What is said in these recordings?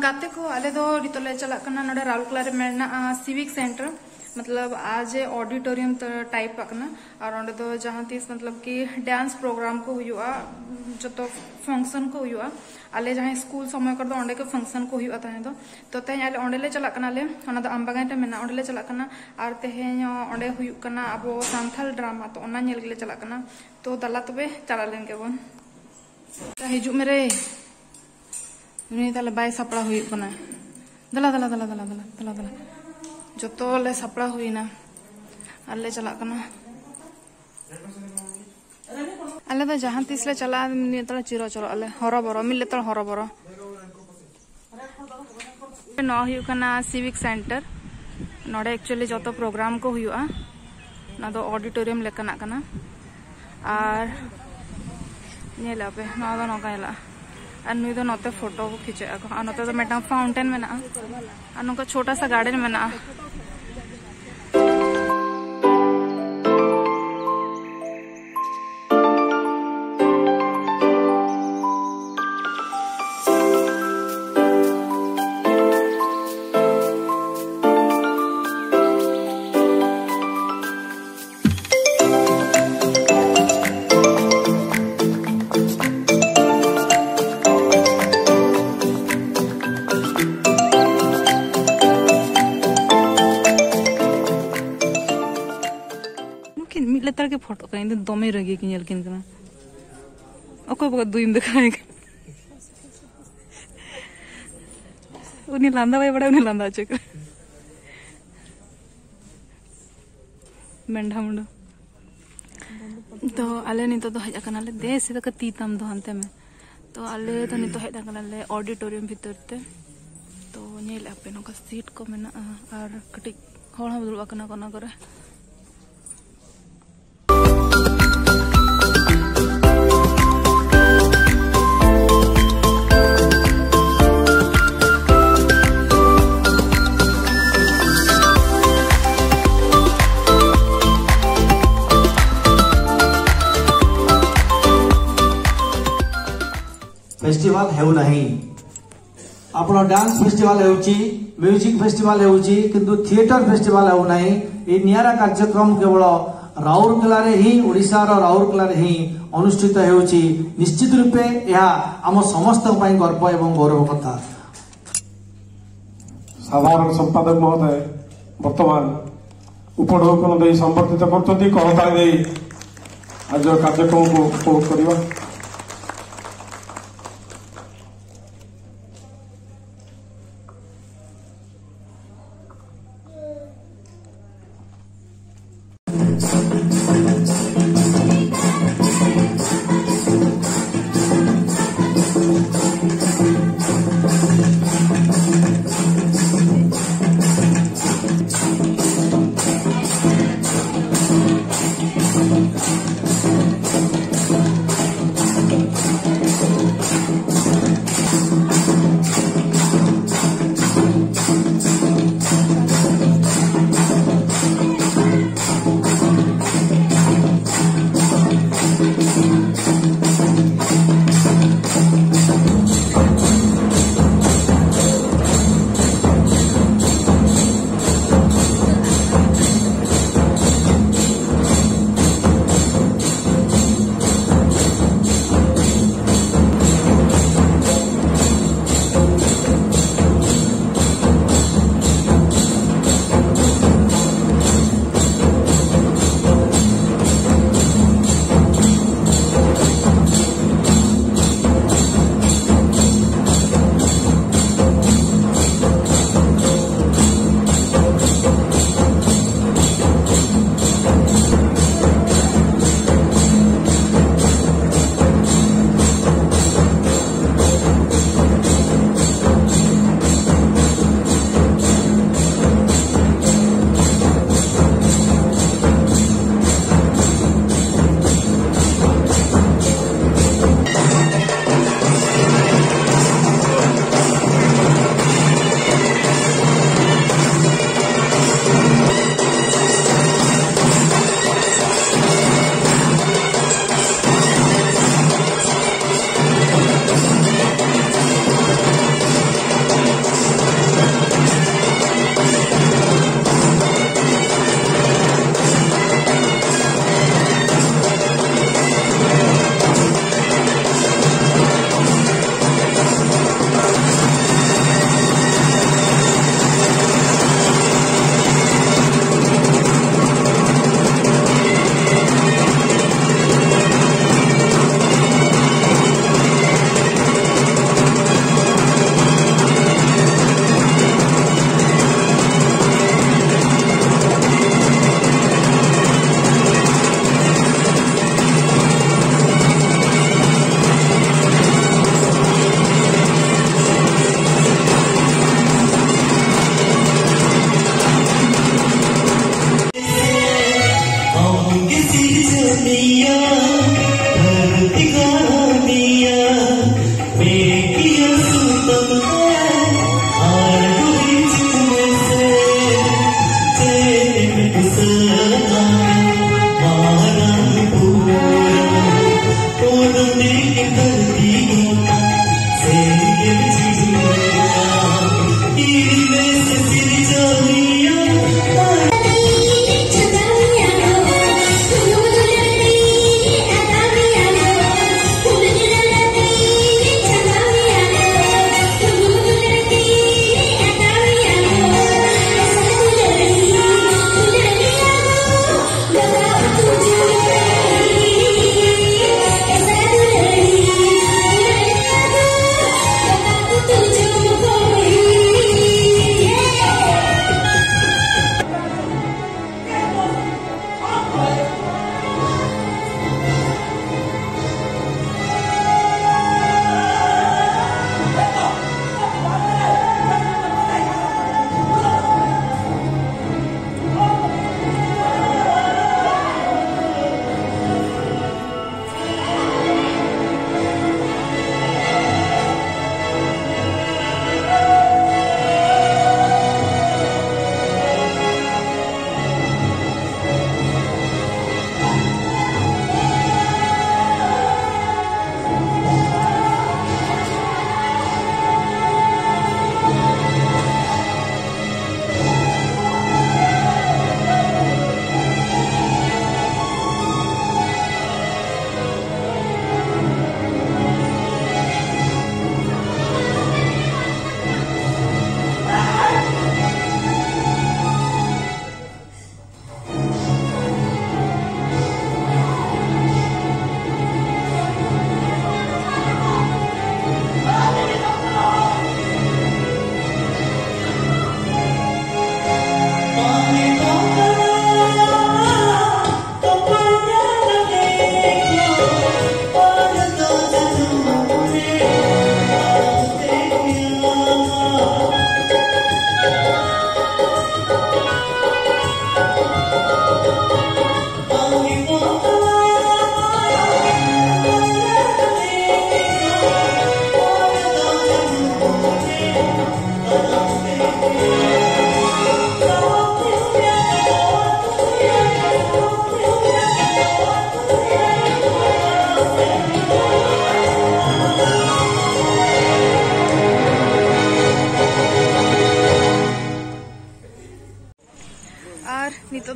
गाते को आले दो नितले चला करना नडे राउरकेला रे मेना सिविक सेंटर मतलब आज ऑडिटोरियम टाइप पकना और नडे दो जहां तीस मतलब कि डांस प्रोग्राम को हुआ जो फंक्शन को हुआ आले जहां स्कूल समय कर दो ओंडे के फंक्शन को हुआ ताहे दो तो तेहें आले ओंडे ले चला कना ले ओना दो आमबागान रे मेना ओंडे ले चला कना आर तेहें ओंडे हुयुक कना अबो सांथाल ड्रामा तो ओना नेल गेले चला कना तो दला तबे चला लेन के बोन हिजू मेरे ᱩᱱᱤ ᱛᱟᱞᱮ ᱵᱟᱭ ᱥᱟᱯᱲᱟ ᱦᱩᱭᱩᱜ ᱠᱟᱱᱟ ᱫᱟᱞᱟ ᱫᱟᱞᱟ ᱫᱟᱞᱟ ᱫᱟᱞᱟ ᱫᱟᱞᱟ ᱫᱟᱞᱟ ᱫᱟᱞᱟ ᱡᱚᱛᱚ ᱞᱮ ᱥᱟᱯᱲᱟ ᱦᱩᱭᱱᱟ ᱟᱨ ᱞᱮ ᱪᱟᱞᱟᱜ ᱠᱟᱱᱟ ᱟᱞᱮ ᱫᱚ ᱡᱟᱦᱟᱸ ᱛᱤᱥ ᱞᱮ ᱪᱟᱞᱟᱜᱼᱟ ᱱᱤᱭᱟᱹ ᱛᱟᱞᱮ ᱪᱤᱨᱚ ᱪᱚᱨᱚᱜ ᱟᱞᱮ ᱦᱚᱨᱚᱵᱚᱨᱚ ᱢᱤᱞᱮ ᱛᱟᱞᱮ ᱦᱚᱨᱚᱵᱚᱨᱚ ᱱᱚᱣᱟ ᱦᱩᱭᱩᱜ ᱠᱟᱱᱟ ᱥᱤᱵᱤᱠ ᱥᱮᱱᱴᱟᱨ ᱱᱚᱰᱮ ᱮᱠᱪᱩᱭᱟᱞᱤ ᱡᱚᱛᱚ ᱯᱨᱳᱜᱨᱟᱢ ᱠᱚ ᱦᱩᱭᱩᱜᱼᱟ ᱱᱚᱣᱟ ᱫᱚ ᱚᱰᱤᱴᱳᱨᱤᱭᱟᱢ ᱞᱮᱠᱟᱱᱟᱜ ᱠᱟᱱᱟ ᱟᱨ ᱧᱮᱞᱟ ᱯᱮ ᱱᱚᱣᱟ ᱫᱚ ᱱᱚᱝᱠᱟ ᱧᱮᱞᱟᱜᱼᱟ नुई दो नोते फोटो को खींचे नोते तो मेटा फाउंटेन में ना नौका छोटा सा गार्डन में ना के फोटो का इन दमे रंगी की नलकिन करना ओको बग दुइम दिखाएगा उनी लांदा भाई बड़ा उनी लांदा चक मेंढा मुंडो तो आले नि तो हज कना ले दे से का तीतम दो हनते में तो आले तो नि तो हज कना ले ऑडिटोरियम भीतर ते तो नेल अपे नो का सीट को में और कटिक होड़ा बदलवा कना कना करे फेस्टिवल हेउ नाही आपणो डांस फेस्टिवल हेउची म्युझिक फेस्टिवल हेउची किंतु थिएटर फेस्टिवल हेउ नाही ए नियारा कार्यक्रम केवल राउरकेला रे ही ओडिसा रो राउरकेला रे ही अनुष्ठित हेउची निश्चित रूपे या आम समस्त पई गर्व एवं गौरव कथा साधारण संपादक महोदय वर्तमान उपढोकन दे संबर्धित करतोंती कहता दे आज कार्यक्रम को उपयोग करबा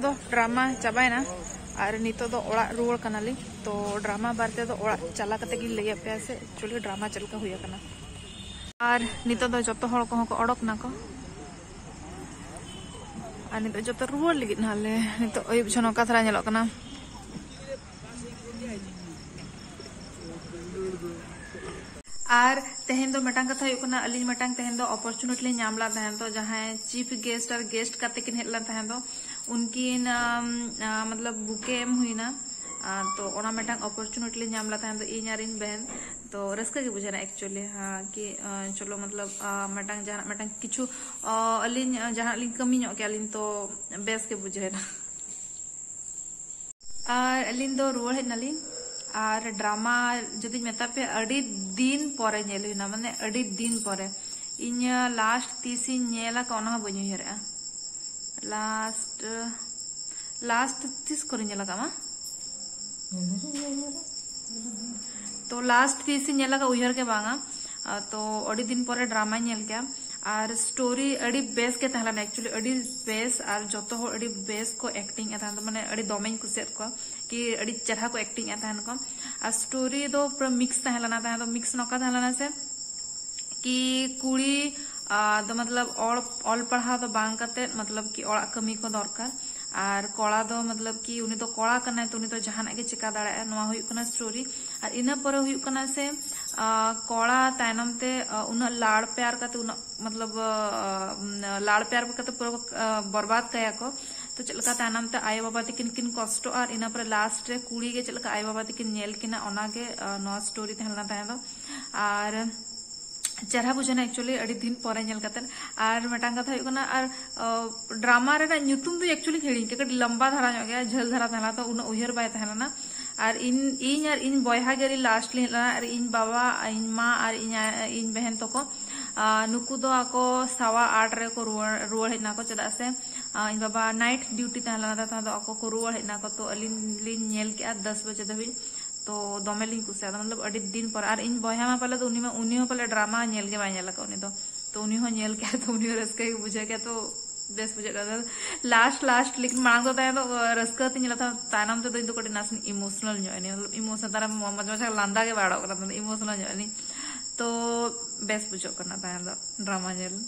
दो ड्रामा चाबाएना और नितो दो ओड़ाग रुआड़ कना ली। तो ड्रामा बारते दो ओड़ाग चला कते गिल लैया पे से एक्चुअली ड्रामा चलका हुया कना और नितो दो जतो हड़ को को ओडक ना को और नितो जतो रुआड़ लगी नाले नितो अयुब छनो का थरा नेलो कना। और तेहन दो मेटांग कथा हुआ कना अली मेटांग तेहन दो अपॉर्चुनिटी ले नाम ला तेहन दो जहां चीफ गेस्ट और गेस्ट कते किन हेला तेहन दो उनकी न मतलब बुके एम हुई ना तो ओना मेटांग अपॉर्चुनिटी ले नाम ला तेहन दो इन यारिन बहन तो रस्का के बुझाना एक्चुअली हाँ कि चलो मतलब मेटांग जहां मेटांग किछु अली जहां अली कमी नो के अली तो बेस के बुझेना। और अली दो रोड है नली और ड्रामा जदि मेता पे अड़ी दिन परे नेल हुना माने अड़ी दिन परे इन लास्ट तीस नेला कोना बन हेरा लास्ट लास्ट तीस को नेला कामा तो लास्ट तीस नेला का उहर के बांगा तो अड़ी दिन परे ड्रामा नेल के और स्टोरी अड़ी बेस के तहला एक्चुअली अड़ी बेस और जोतो हो अड़ी बेस को एक्टिंग एतान तो माने अड़ी दोमेन कुसेत को कि अड़ी चरहा को एक्टिंग एतान को और स्टोरी दो पूरा मिक्स तहला ना तहला तो मिक्स नका तहला ना से कि कुड़ी दो मतलब ऑल पढ़ा तो बांग करते मतलब कि औड़ा कमी को दरकार और कोड़ा दो मतलब कि उन्हें तो कोड़ा करना तो उन्हें तो जहाना के चिका दाड़ा नवा हुई कना स्टोरी और इना पर हुई कना से कोड़ा तायनम ते उन्हें लाड़ प्यार करते उन्हें मतलब लाड़ प्यार करते पूरा बर्बाद कया को तो चलका तायनम ते आये बाबा ते किन किन कष्ट और इना पर लास्ट रे कुड़ी के चलका आये बाबा ते किन नेल किना ओना के नवा स्टोरी तहलना तहलो और चरहा बुझाना एक्चुअली अड़ी दिन परे नेल कतन और मटांग कथा हुई कना और ड्रामा रे नुतुम दो एक्चुअली हेड़ी के लंबा धारा नो गया झल धारा थाला तो उन उहर बाय थाला ना और इन बयहा गेरी लास्ट ले ना और इन बाबा इन मां और इन बहन तो को नुकु दो आको सावा 8 रे को रुआड़ हेना को चदा से इन बाबा नाइट ड्यूटी थाला ना तो आको को रुआड़ हेना को तो अलिन लिन नेल के 10 बजे दबिन तो दमे लिंग कुछ मतलब अड़ी दिन पर और इन बया में पाले तो उन्हीं पाले ड्रामा नेल के बाय नेला उन्हीं तो उन्हीं नेल के तो उन्हीं रस्का के बुझा के तो बेस बुझा कर लास्ट लास्ट लेकिन मांग तो तायन तो रस्का तीन नेला था तायनम तो इनको कटी नासन इमोशनल जॉइन मतलब इमोशन तारा मजा लांदा के बाड़ा करना इमोशनल जॉइन तो बेस बुझा करना तायन ड्रामा नेल।